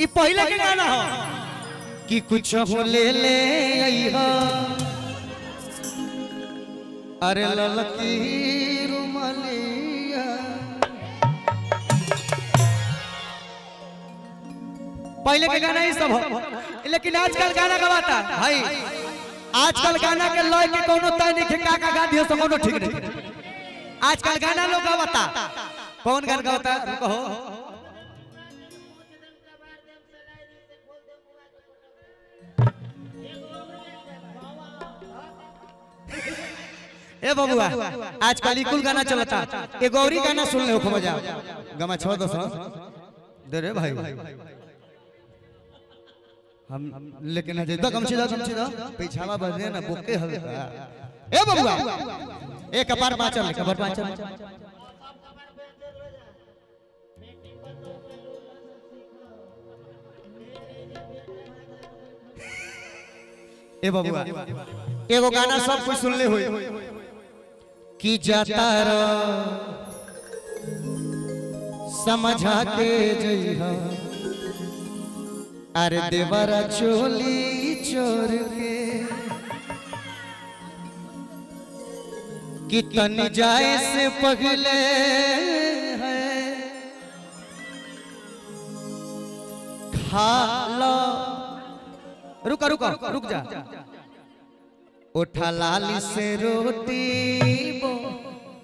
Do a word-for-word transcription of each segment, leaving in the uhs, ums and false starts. ये पहले के गाना हो कि कुछ हो ले ले आईहा अरे ललकी रुमालिया। पहले के गाना ही सब हो, लेकिन आजकल गाना गवाता भाई। आजकल गाना के लय के कोनो तय नहीं, का का गा दियो कोनो ठीक नहीं। आजकल गाना लोग गवाता, कौन गाना गवाता रुको हो। ए बबुआ आजकल इकुल गाना चलता, ये गौरी गाना सुन ले खूब मजा गमा छ दस दे रे भाई। हम लेकिन अजय द कम सीधा कम सीधा पीछावा बजे ना बोके हवे। ए बबुआ एक कपार बाचल कपार बाचल ए बबुआ एगो गाना सब कुछ सुन ले होई कि जाता रो समझा के जइहा अरे देवरा चोली चोर के कितनी जाए से पगले है खा लो। रुका रुका रुक जा उठा लाली से रोटी बो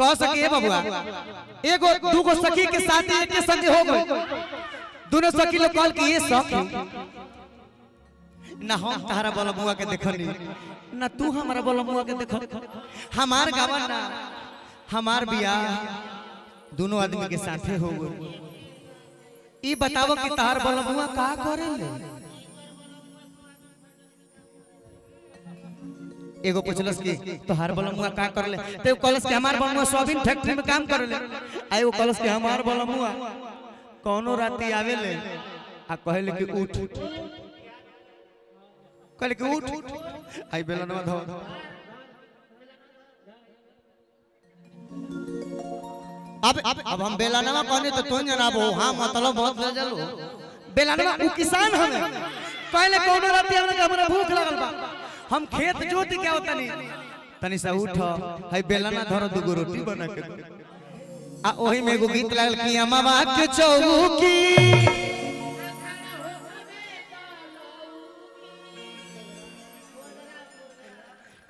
कह सके बबुआ। एगो दूगो सखी के साथ एक संग हो गए, दोनों सखी लोग कॉल किए सखी ना हम तहरा बलमुआ के देखनी ना तू हमारा बलमुआ के देख। हमार गावन ना हमार बियाह दोनों आदमी के साथे हो गए, ई बताओ कि तहरा बलमुआ का करे। एगो पूछलस की तोहार बलमुआ का करले ते कहलस कि हमार बलमुआ सोयाबीन फैक्ट्री में काम करले। आ एगो कहलस कि हमार बलमुआ कोनो राती आवेले आ कहले कि उठ कहले कि उठ आई बेलनवा धो। अब अब हम बेलनवा कहने तो तोन जनाब हो हां मतलब बहुत गजल हो बेलनवा उ किसान हमें कहले कोनो राती हमरा हमरा भूख लागल बा हम खेत जोती क्या होता नहीं तनी सा उठ है बेलना धरो दो रोटी बना के आ ओही में एगो गीत लागल कि अमावा के चौकी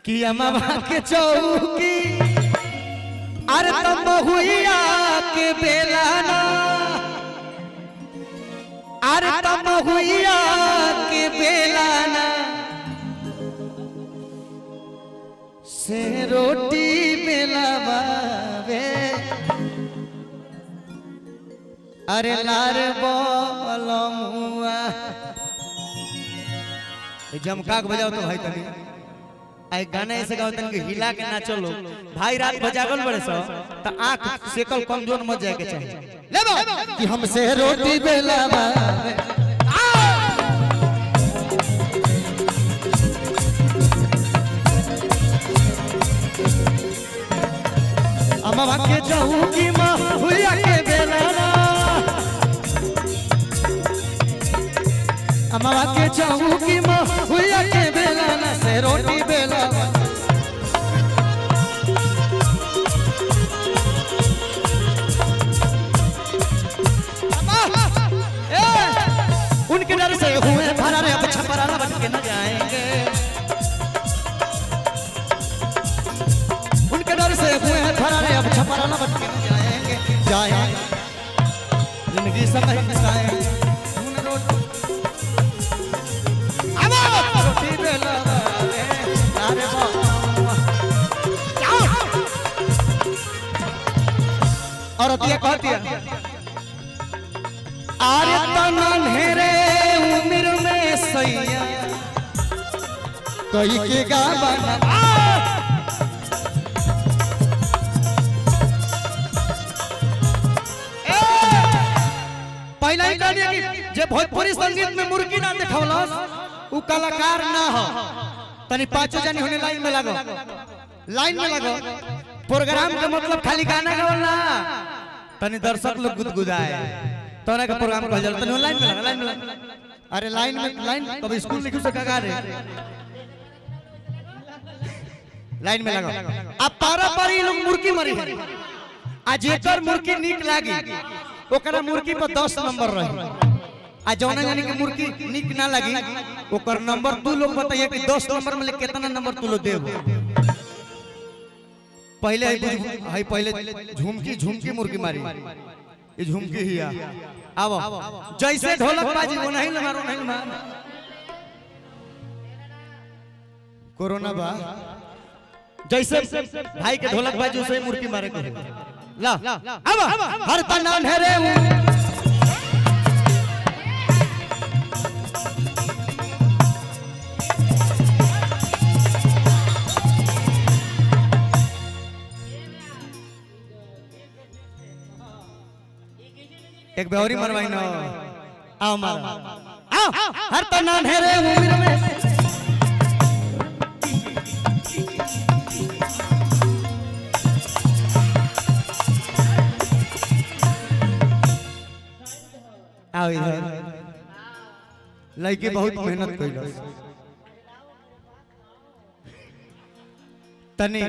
कि अमावा के चौकी अरे तब हुइया के बेलना अरे तब हुइया के बेलना से रोटी मिलावे अरे लार बलमुआ जमका के बजाओ तो भाई तनी आई गाना ऐसे गाओ तनी हिला के ना चलो भाई। रात बजागल बड़े सो त आंख सेकल कमजोर मत जाए के चाहिए लेबो कि हमसे रोटी मिलावा अमावा के चौकी माँ हुइया के बेलना अमावा के चौकी माँ हुइया के बेलना से रोटी बेलना उनके डर से हुए भरा रे अब छपरा बन के न जाएंगे अब छपरा न बटके जाएंगे जाएंगे जिंदगी समय बिताएंगे और अतिया कहती है अरे तन अंधेरे उम्र में सही कोई के गावना पहले ही कहलिए कि जे भोजपुरी संगीत में मुर्गी ना देखावलस उ कलाकार ना हो। तनी पांचों जने होने लाइन में लागो, लाइन में लागो। प्रोग्राम का मतलब खाली गाना गावल ना, तनी दर्शक लोग गुदगुदाए तोरा का प्रोग्राम कहल जात। तनी लाइन में लाग, लाइन में लाग। अरे लाइन में लाइन तब स्कूल लिखू से काका रे लाइन में लागो। अब पारा पारी लोग मुर्गी मरी आ जेकर मुर्गी नीक लागी ओकरा मुर्गी पर दस नंबर रही आ जौना जाने की मुर्गी नीक ना लगी ओकर नंबर तू लोग बताइए कि दस नंबर में कितना नंबर तू लोग देबो। पहले है पहले झुमकी झुमकी मुर्गी मारी ये झुमकी हिया आओ जैसे ढोलक बाजी वो नहीं लगा रो नहीं मान कोरोना बा जैसे भाई के ढोलक बाजू से मुर्गी मारे करे ला अब हर तना ढेरे एक बेहोरी मरवाई ना आओ मार आओ हर तना ढेरे उम्र में आओ इधर लड़के बहुत मेहनत कइलस तनी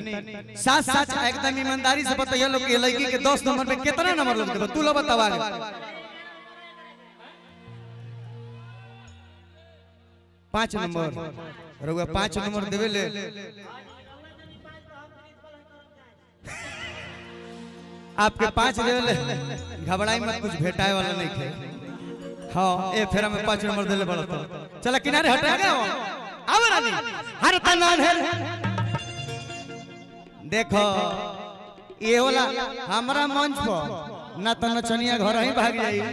साथ साथ एकदम ईमानदारी से बताइए लोग के लड़की के दस नंबर पे कितना नंबर लोग देबो तू लो बतावा पाँच नंबर रउआ पाँच नंबर देबे ले आपके पाँच देबे ले घबराई मत कुछ भेटाए वाला नहीं है। हाँ ए फेरा में पांच नंबर देले बड़ा तो चला किनारे हटा गया आवे रानी हर तना ढेर देखो ये होला हमरा मंच पर ना त नचनिया घर ही भाग जाई आ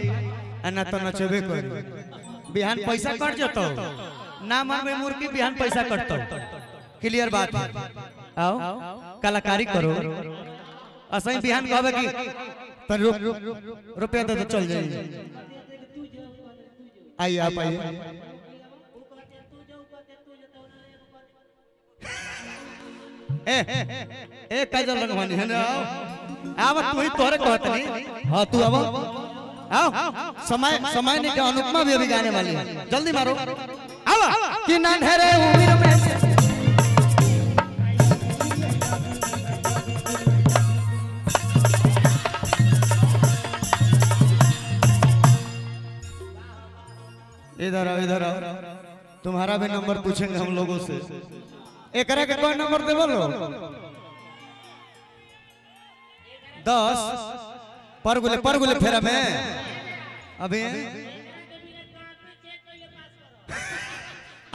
ना त नचबे करी बिहान पैसा कट जतो ना मरबे मुर्गी बिहान पैसा कटतो क्लियर बात आओ कलाकारी करो असई बिहान कहबे कि त रुपया दे तो चल जाई आइए आप आइए ए ए काजल रंगवानी है ना आव तू ही तोरे कहत नहीं। हां तू आव आओ समय समय ने के अनुपमा भी अभी गाने वाली है जल्दी मारो आव कि नन्हेरे उम्र में इधर आओ इधर आओ तुम्हारा भी नंबर पूछेंगे हम लोगों से एक के कोई नंबर दे बोलो दस पर गुले पर गुले फेरा में अभी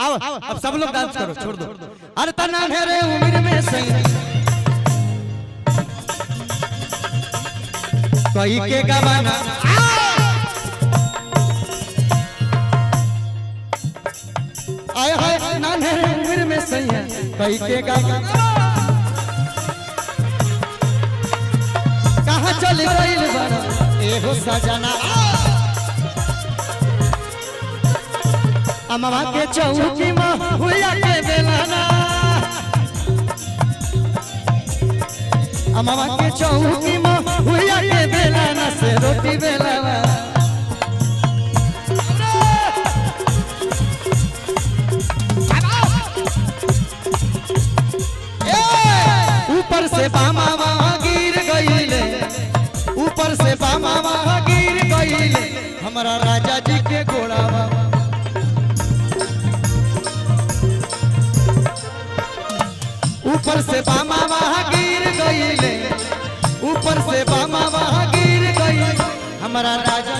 आओ अब सब लोग डांस करो छोड़ दो अरे तना ढेरे उम्र में सही कहीं के गाना आए हाय नाने उम्र में सही है कई के गाना कहां चल गइल बाड़ा ए हो सजना अमवा के चौकी में हुआ के बेलाना अमवा के चौकी में हुआ के बेलाना से रोटी बेलावा ऊपर से बामा वहाँ गिर गईले ऊपर से बामा वहाँ गिर गईले हमारा राजा जी के घोड़ा ऊपर से बामा वहाँ गिर गईले ऊपर से बामा वहाँ गिर गईले हमारा राजा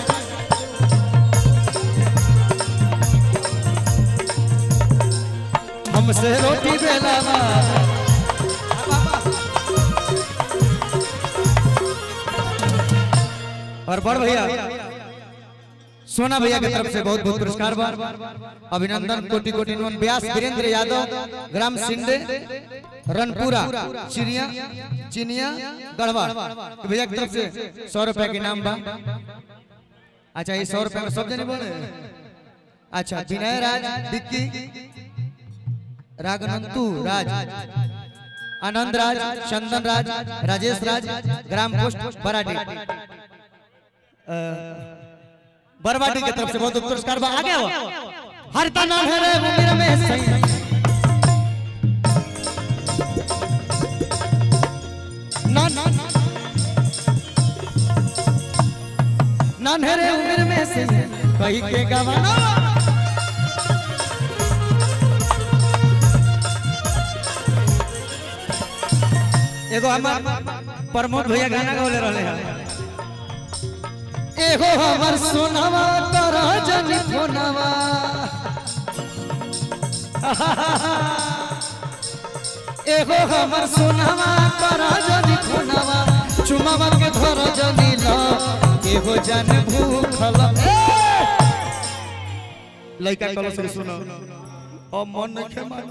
हमसे रोटी बेलावा और बड़ भैया सोना भैया की तरफ से बहुत बहुत पुरस्कार बार अभिनंदन कोटि कोटि नमन। व्यास वीरेंद्र यादव ग्राम सिंडे रनपुरा चिनिया चिनिया गढ़वा भैया की तरफ से सौ रुपए के नाम बा। अच्छा ये सौ रुपए में सब जने बोले। अच्छा विनय राज दिक्की राघनंतु राज आनंद राज चंदन राज राजेश राज ग्राम पोस्ट बराडी बरवाटी की तरफ से बहुत पुरस्कार बा। आगे हरता नाम है रे मुनीर में सही नान नान है रे उम्र में से कहीं के गवाना एगो हमार प्रमोद भैया गाना गावले रहले हैं। एगो हमर सोनावा तोरा जनी फोनावा एगो हमर सोनावा तोरा जनी फोनावा चुमावा के धर जनी ल एगो जान भूखल लइका कलो से सुनो ओ मन के मार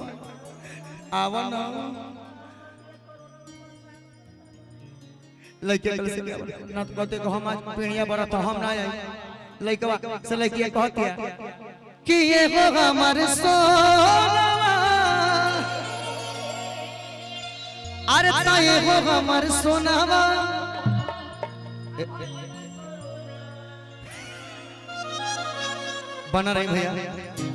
आवन लइके कल से ना तो कहते को हम आज पिणिया बरत हम ना आई लइकवा से लइकिया कहतिया कि ये हो हमर सोनावा अरे त ये हो हमर सोनावा बना रही भैया।